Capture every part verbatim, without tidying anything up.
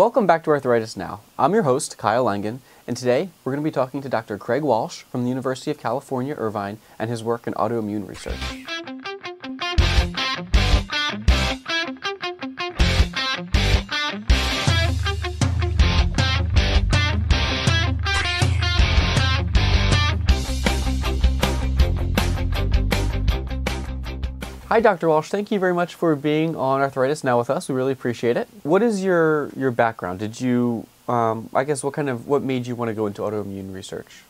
Welcome back to Arthritis Now. I'm your host, Kyle Langan, and today we're going to be talking to Doctor Craig Walsh from the University of California, Irvine, and his work in autoimmune research. Hi, Doctor Walsh. Thank you very much for being on Arthritis Now with us. We really appreciate it. What is your your background? Did you, um, I guess, what kind of what made you want to go into autoimmune research?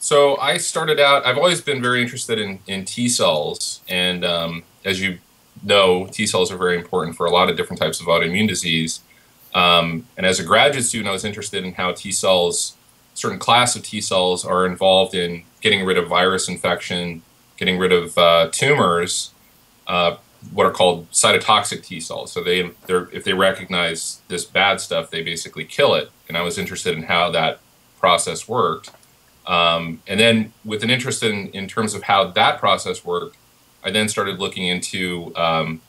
So I started out. I've always been very interested in in T cells, and um, as you know, T cells are very important for a lot of different types of autoimmune disease. Um, and as a graduate student, I was interested in how T cells, certain class of T cells, are involved in getting rid of virus infection, getting rid of uh, tumors, uh, what are called cytotoxic T cells. So they, they're, if they recognize this bad stuff, they basically kill it. And I was interested in how that process worked. Um, and then with an interest in, in terms of how that process worked, I then started looking into um,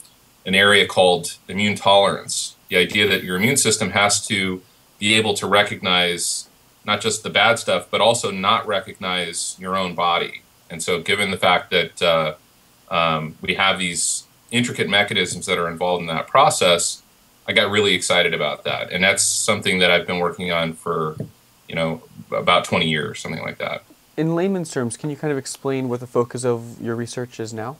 an area called immune tolerance, the idea that your immune system has to be able to recognize not just the bad stuff, but also not recognize your own body. And so given the fact that uh, um, we have these intricate mechanisms that are involved in that process, I got really excited about that. And that's something that I've been working on for, you know, about twenty years, something like that. In layman's terms, can you kind of explain what the focus of your research is now?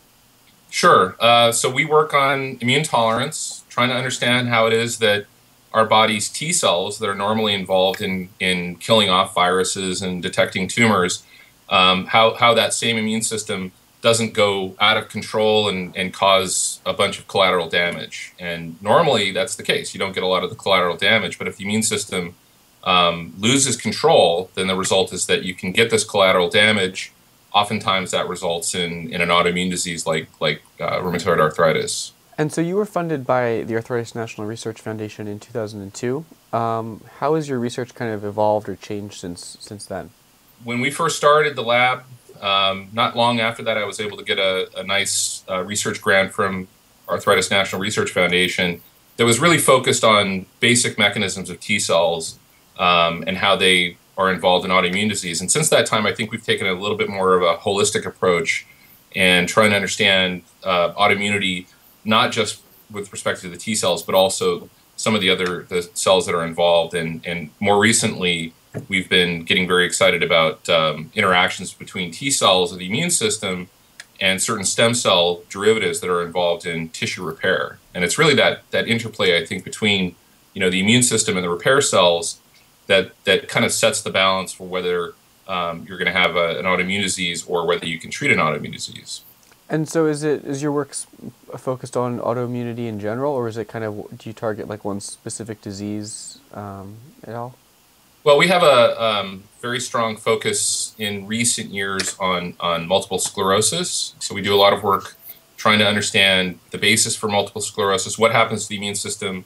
Sure. Uh, so we work on immune tolerance, trying to understand how it is that our body's T cells that are normally involved in, in killing off viruses and detecting tumors, Um, how, how that same immune system doesn't go out of control and, and cause a bunch of collateral damage. And normally that's the case. You don't get a lot of the collateral damage, but if the immune system um, loses control, then the result is that you can get this collateral damage. Oftentimes that results in, in an autoimmune disease like, like uh, rheumatoid arthritis. And so you were funded by the Arthritis National Research Foundation in two thousand two. Um, how has your research kind of evolved or changed since, since then? When we first started the lab, um, not long after that, I was able to get a, a nice uh, research grant from Arthritis National Research Foundation that was really focused on basic mechanisms of T cells um, and how they are involved in autoimmune disease. And since that time, I think we've taken a little bit more of a holistic approach and trying to understand uh, autoimmunity, not just with respect to the T cells, but also some of the other the cells that are involved. And, and more recently, we've been getting very excited about um, interactions between T cells of the immune system and certain stem cell derivatives that are involved in tissue repair. And it's really that that interplay, I think, between you know the immune system and the repair cells that that kind of sets the balance for whether um, you're going to have a, an autoimmune disease or whether you can treat an autoimmune disease. And so, is it is your work focused on autoimmunity in general, or is it kind of do you target like one specific disease um, at all? Well, we have a um, very strong focus in recent years on, on multiple sclerosis. So we do a lot of work trying to understand the basis for multiple sclerosis, what happens to the immune system,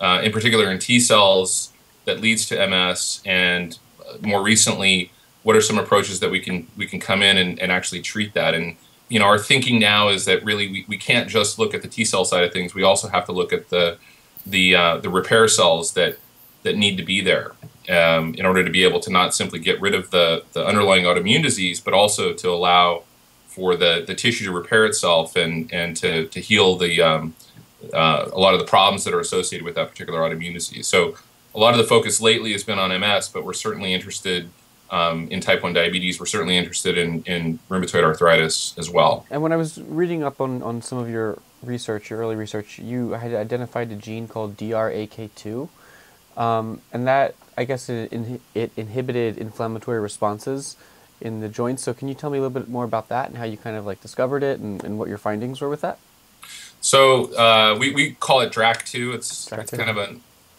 uh, in particular in T cells, that leads to M S, and more recently, what are some approaches that we can we can come in and, and actually treat that. And you know, our thinking now is that really we, we can't just look at the T cell side of things. We also have to look at the the uh, the repair cells that that need to be there. Um, in order to be able to not simply get rid of the, the underlying autoimmune disease, but also to allow for the, the tissue to repair itself and, and to, to heal the, um, uh, a lot of the problems that are associated with that particular autoimmune disease. So a lot of the focus lately has been on M S, but we're certainly interested um, in type one diabetes. We're certainly interested in, in rheumatoid arthritis as well. And when I was reading up on, on some of your research, your early research, you had identified a gene called D R A K two. Um, and that, I guess, it, in, it inhibited inflammatory responses in the joints. So can you tell me a little bit more about that and how you kind of like discovered it and, and what your findings were with that? So uh, we, we call it D R A K two. It's, it's kind of a,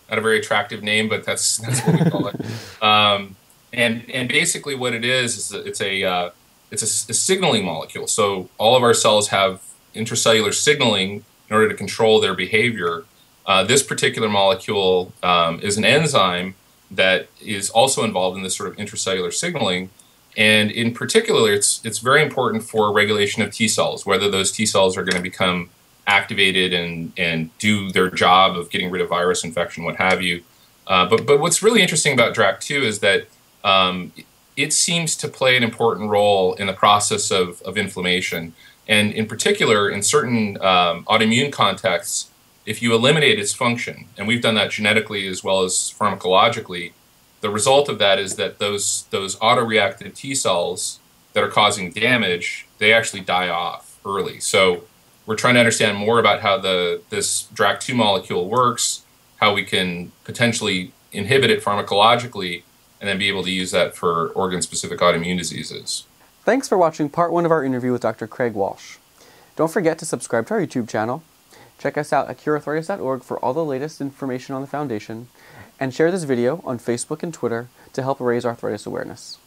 not a very attractive name, but that's, that's what we call it. Um, and, and basically what it is, is it's, a, uh, it's a, a signaling molecule. So all of our cells have intracellular signaling in order to control their behavior. Uh, this particular molecule um, is an enzyme that is also involved in this sort of intracellular signaling, and in particular, it's it's very important for regulation of T cells, whether those T cells are going to become activated and, and do their job of getting rid of virus infection, what have you. Uh, but, but what's really interesting about D R A K two is that um, it seems to play an important role in the process of, of inflammation. And in particular, in certain um, autoimmune contexts, if you eliminate its function, and we've done that genetically as well as pharmacologically, the result of that is that those, those autoreactive T-cells that are causing damage, they actually die off early. So we're trying to understand more about how the, this D R A K two molecule works, how we can potentially inhibit it pharmacologically, and then be able to use that for organ-specific autoimmune diseases. Thanks for watching part one of our interview with Doctor Craig Walsh. Don't forget to subscribe to our YouTube channel. Check us out at cure arthritis dot org for all the latest information on the foundation, and share this video on Facebook and Twitter to help raise arthritis awareness.